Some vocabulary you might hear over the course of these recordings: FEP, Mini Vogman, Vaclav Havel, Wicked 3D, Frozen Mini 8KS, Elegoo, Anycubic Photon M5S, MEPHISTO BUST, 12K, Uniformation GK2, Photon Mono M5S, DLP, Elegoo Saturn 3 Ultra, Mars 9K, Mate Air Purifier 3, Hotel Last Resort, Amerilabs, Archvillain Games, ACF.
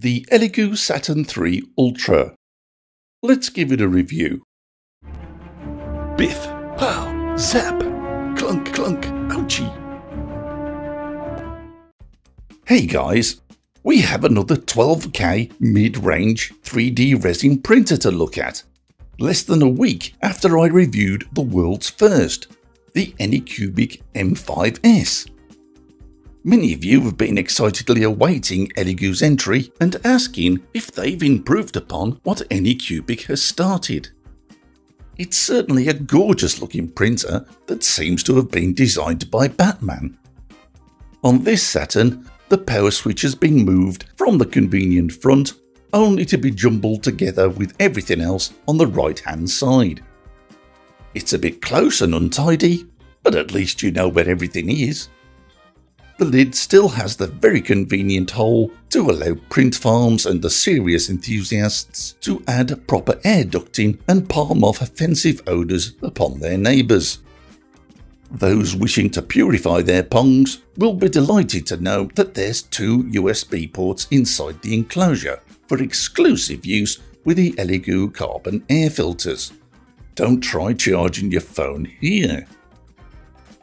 the Elegoo Saturn 3 Ultra. Let's give it a review. Biff, pow, zap, clunk, clunk, ouchie. Hey guys, we have another 12K mid-range 3D resin printer to look at, less than a week after I reviewed the world's first, the Anycubic M5S. Many of you have been excitedly awaiting Elegoo's entry and asking if they've improved upon what Anycubic has started. It's certainly a gorgeous looking printer that seems to have been designed by Batman. On this Saturn, the power switch has been moved from the convenient front only to be jumbled together with everything else on the right-hand side. It's a bit close and untidy, but at least you know where everything is. The lid still has the very convenient hole to allow print farms and the serious enthusiasts to add proper air ducting and palm off offensive odours upon their neighbours. Those wishing to purify their pongs will be delighted to know that there's two USB ports inside the enclosure for exclusive use with the Elegoo carbon air filters. Don't try charging your phone here.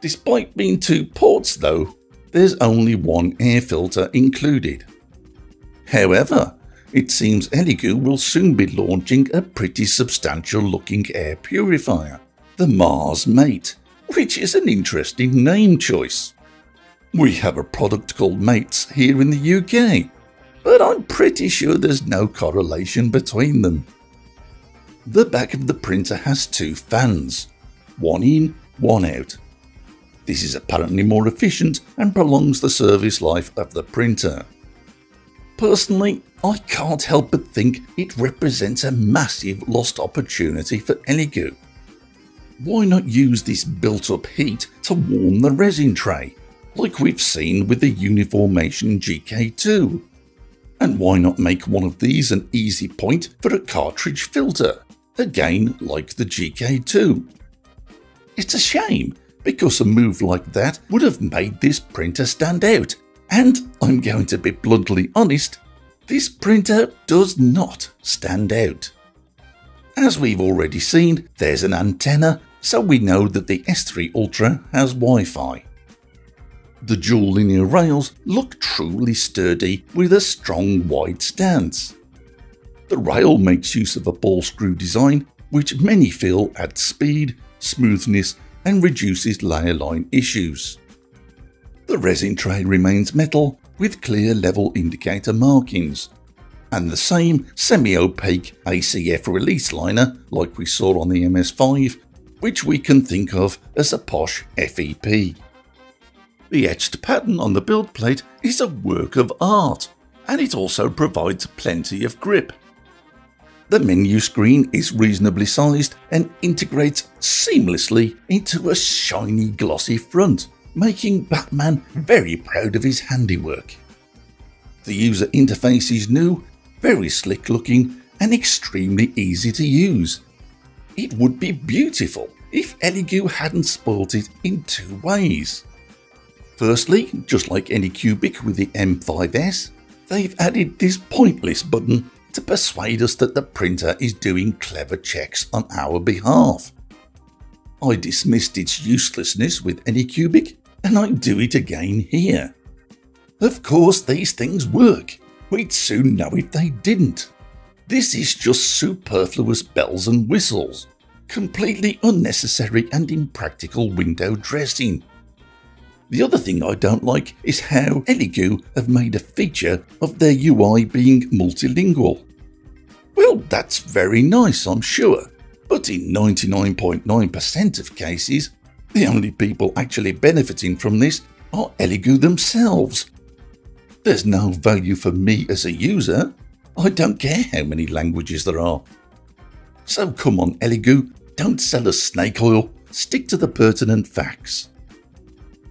Despite being two ports though, there's only one air filter included. However, it seems Elegoo will soon be launching a pretty substantial looking air purifier, the Mars Mate, which is an interesting name choice. We have a product called Mates here in the UK, but I'm pretty sure there's no correlation between them. The back of the printer has two fans, one in, one out. This is apparently more efficient and prolongs the service life of the printer. Personally, I can't help but think it represents a massive lost opportunity for Elegoo. Why not use this built-up heat to warm the resin tray, like we've seen with the Uniformation GK2? And why not make one of these an easy point for a cartridge filter, again like the GK2? It's a shame, because a move like that would have made this printer stand out, and I'm going to be bluntly honest, this printer does not stand out. As we've already seen, there's an antenna, so we know that the S3 Ultra has Wi-Fi. The dual linear rails look truly sturdy with a strong wide stance. The rail makes use of a ball screw design, which many feel adds speed, smoothness and reduces layer line issues. The resin tray remains metal with clear level indicator markings and the same semi-opaque ACF release liner like we saw on the MS5, which we can think of as a posh FEP. The etched pattern on the build plate is a work of art, and it also provides plenty of grip. The menu screen is reasonably sized and integrates seamlessly into a shiny glossy front, making Batman very proud of his handiwork. The user interface is new, very slick looking and extremely easy to use. It would be beautiful if Elegoo hadn't spoilt it in two ways. Firstly, just like Anycubic with the M5S, they've added this pointless button to persuade us that the printer is doing clever checks on our behalf. I dismissed its uselessness with Anycubic, and I do it again here. Of course these things work, we'd soon know if they didn't. This is just superfluous bells and whistles, completely unnecessary and impractical window dressing. The other thing I don't like is how Elegoo have made a feature of their UI being multilingual. Well, that's very nice, I'm sure, but in 99.9% of cases, the only people actually benefiting from this are Elegoo themselves. There's no value for me as a user. I don't care how many languages there are. So come on, Elegoo, don't sell us snake oil, stick to the pertinent facts.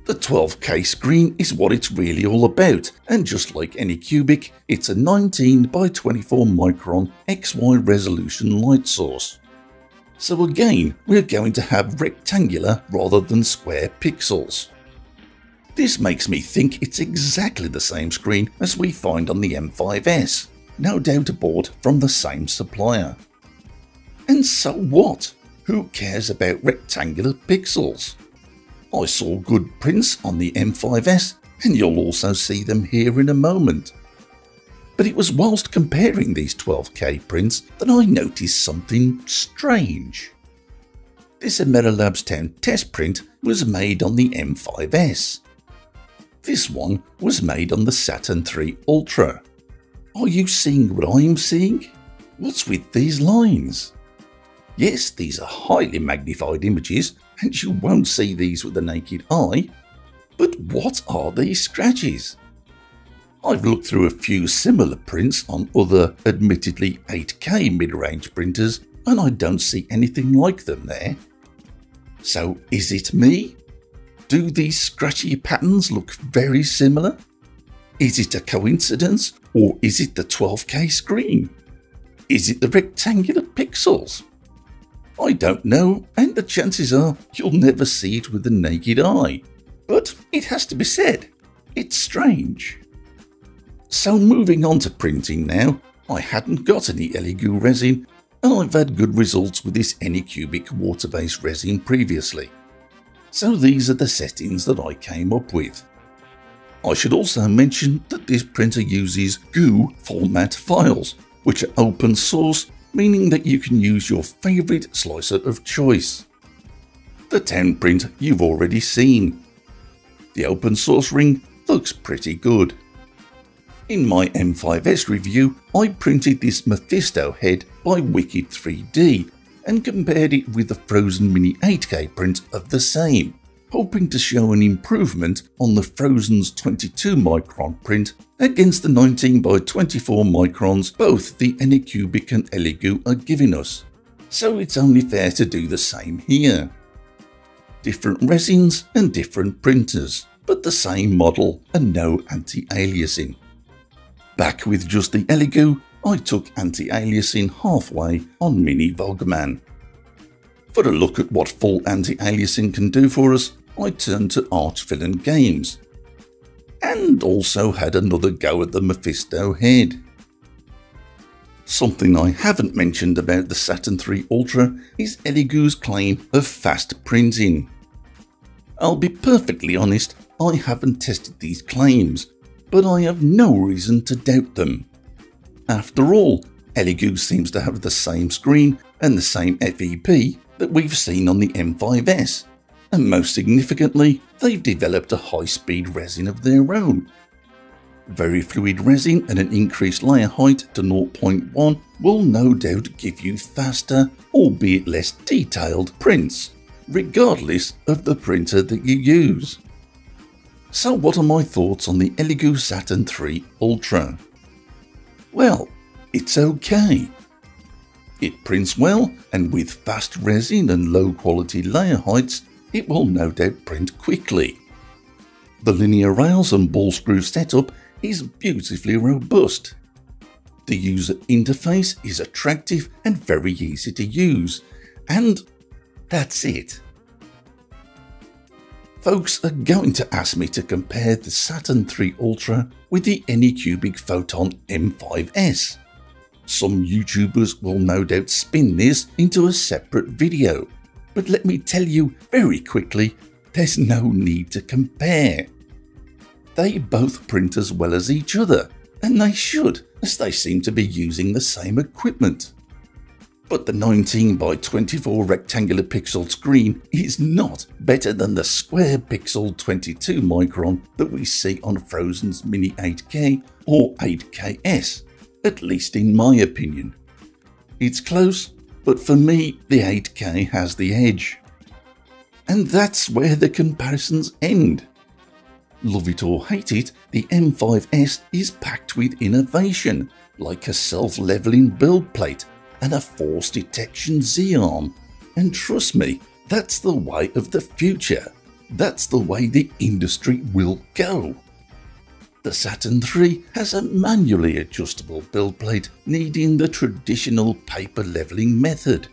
The 12K screen is what it's really all about, and just like Anycubic, it's a 19 by 24 micron XY resolution light source. So again, we're going to have rectangular rather than square pixels. This makes me think it's exactly the same screen as we find on the M5S, no doubt bought from the same supplier. And so what? Who cares about rectangular pixels? I saw good prints on the M5S, and you'll also see them here in a moment. But it was whilst comparing these 12K prints that I noticed something strange. This Amerilabs Town test print was made on the M5S. This one was made on the Saturn 3 Ultra. Are you seeing what I'm seeing? What's with these lines? Yes, these are highly magnified images, and you won't see these with the naked eye. But what are these scratches? I've looked through a few similar prints on other admittedly 8K mid-range printers, and I don't see anything like them there. So is it me? Do these scratchy patterns look very similar? Is it a coincidence, or is it the 12K screen? Is it the rectangular pixels? I don't know, and the chances are you'll never see it with the naked eye. But it has to be said, it's strange. So moving on to printing now, I hadn't got any Elegoo resin, and I've had good results with this Anycubic water-based resin previously. So these are the settings that I came up with. I should also mention that this printer uses GOO format files, which are open source, meaning that you can use your favourite slicer of choice. The town print you've already seen. The open source ring looks pretty good. In my M5S review, I printed this MEPHISTO head by Wicked 3D and compared it with the Frozen Mini 8K print of the same, hoping to show an improvement on the Frozen's 22 micron print against the 19 by 24 microns both the Anycubic and Elegoo are giving us. So it's only fair to do the same here. Different resins and different printers, but the same model and no anti-aliasing. Back with just the Elegoo, I took anti-aliasing halfway on Mini Vogman. For a look at what full anti-aliasing can do for us, I turned to Archvillain Games, and also had another go at the MEPHISTO head. Something I haven't mentioned about the Saturn 3 Ultra is Elegoo's claim of fast printing. I'll be perfectly honest, I haven't tested these claims, but I have no reason to doubt them. After all, Elegoo seems to have the same screen and the same FEP that we've seen on the M5S, and most significantly, they've developed a high-speed resin of their own. Very fluid resin and an increased layer height to 0.1 will no doubt give you faster, albeit less detailed prints, regardless of the printer that you use. So what are my thoughts on the Elegoo Saturn 3 Ultra? Well, it's okay. It prints well, and with fast resin and low quality layer heights, it will no doubt print quickly. The linear rails and ball screw setup is beautifully robust. The user interface is attractive and very easy to use, and that's it. Folks are going to ask me to compare the Saturn 3 Ultra with the Anycubic Photon M5S. Some YouTubers will no doubt spin this into a separate video, but let me tell you very quickly, there's no need to compare. They both print as well as each other, and they should, as they seem to be using the same equipment. But the 19 by 24 rectangular pixel screen is not better than the square pixel 22 micron that we see on Frozen's Mini 8K or 8KS, at least in my opinion. It's close, but for me, the 8K has the edge. And that's where the comparisons end. Love it or hate it, the M5S is packed with innovation, like a self-leveling build plate and a force detection Z-arm. And trust me, that's the way of the future. That's the way the industry will go. The Saturn 3 has a manually adjustable build plate needing the traditional paper leveling method.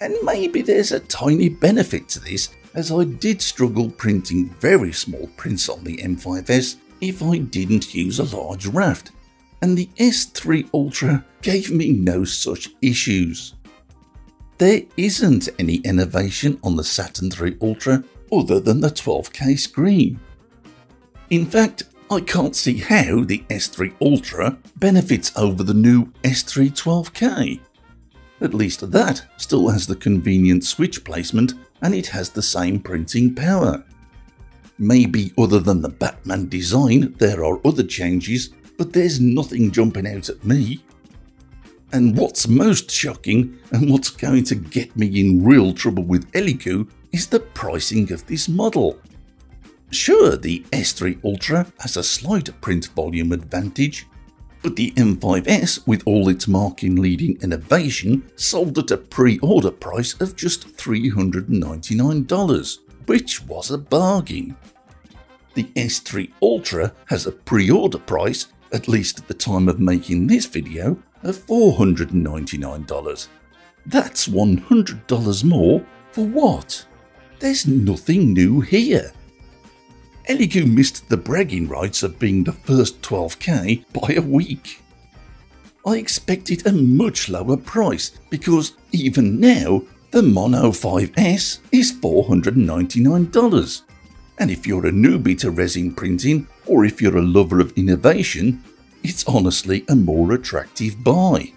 And maybe there's a tiny benefit to this, as I did struggle printing very small prints on the M5S if I didn't use a large raft, and the S3 Ultra gave me no such issues. There isn't any innovation on the Saturn 3 Ultra other than the 12K screen. In fact, I can't see how the S3 Ultra benefits over the new S3 12K. At least that still has the convenient switch placement and it has the same printing power. Maybe other than the Batman design there are other changes, but there's nothing jumping out at me. And what's most shocking and what's going to get me in real trouble with Elegoo is the pricing of this model. Sure, the S3 Ultra has a slight print volume advantage, but the M5S, with all its market-leading innovation, sold at a pre-order price of just $399, which was a bargain. The S3 Ultra has a pre-order price, at least at the time of making this video, of $499. That's $100 more for what? There's nothing new here. Elegoo missed the bragging rights of being the first 12K by a week. I expected a much lower price because even now the Mono 5S is $499. And if you're a newbie to resin printing or if you're a lover of innovation, it's honestly a more attractive buy.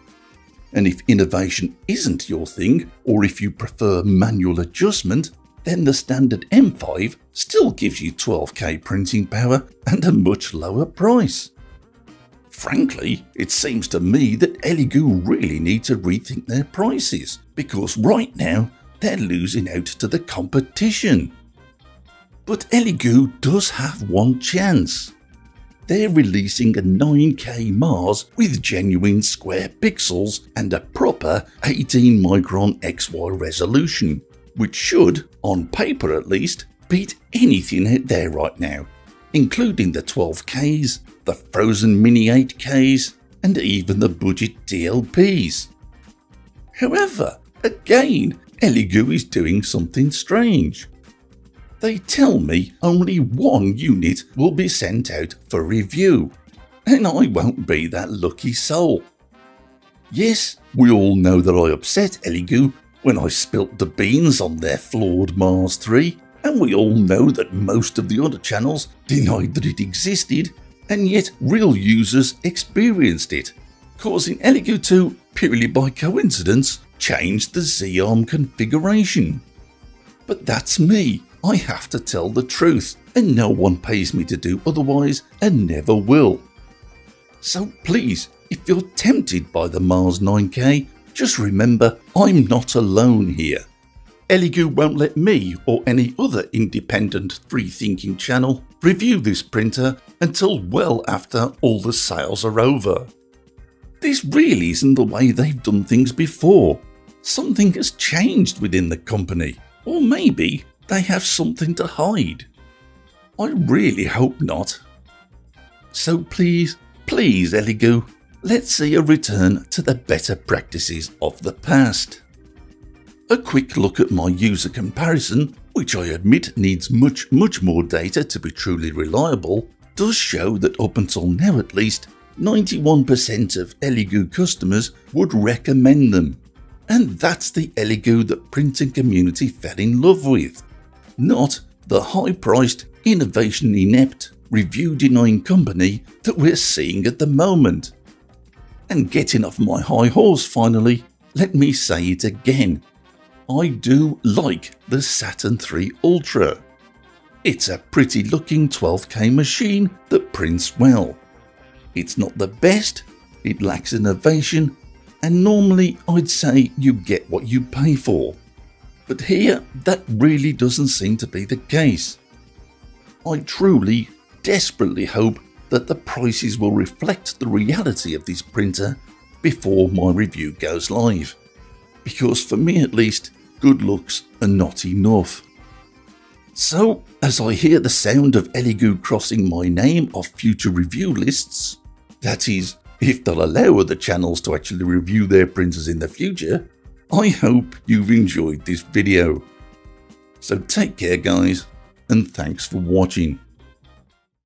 And if innovation isn't your thing or if you prefer manual adjustment, then the standard M5 still gives you 12K printing power and a much lower price. Frankly, it seems to me that Elegoo really need to rethink their prices, because right now they're losing out to the competition. But Elegoo does have one chance. They're releasing a 9K Mars with genuine square pixels and a proper 18 micron XY resolution, which should, on paper at least, beat anything out there right now, including the 12Ks, the Frozen Mini 8Ks, and even the budget DLPs. However, again, Elegoo is doing something strange. They tell me only one unit will be sent out for review, and I won't be that lucky soul. Yes, we all know that I upset Elegoo when I spilt the beans on their flawed Mars 3, and we all know that most of the other channels denied that it existed, and yet real users experienced it, causing Elegoo to, purely by coincidence, change the Z-arm configuration. But that's me, I have to tell the truth, and no one pays me to do otherwise and never will. So please, if you're tempted by the Mars 9K, just remember, I'm not alone here. Elegoo won't let me or any other independent free-thinking channel review this printer until well after all the sales are over. This really isn't the way they've done things before. Something has changed within the company, or maybe they have something to hide. I really hope not. So please, please Elegoo, let's see a return to the better practices of the past. A quick look at my user comparison, which I admit needs much more data to be truly reliable, does show that up until now at least, 91% of Elegoo customers would recommend them. And that's the Elegoo that printing community fell in love with, not the high-priced, innovation-inept, review-denying company that we're seeing at the moment. And getting off my high horse finally, let me say it again. I do like the Saturn 3 Ultra. It's a pretty looking 12K machine that prints well. It's not the best, it lacks innovation, and normally I'd say you get what you pay for. But here, that really doesn't seem to be the case. I truly, desperately hope that the prices will reflect the reality of this printer before my review goes live. Because for me at least, good looks are not enough. So, as I hear the sound of Elegoo crossing my name off future review lists, that is, if they'll allow other channels to actually review their printers in the future, I hope you've enjoyed this video. So take care guys, and thanks for watching.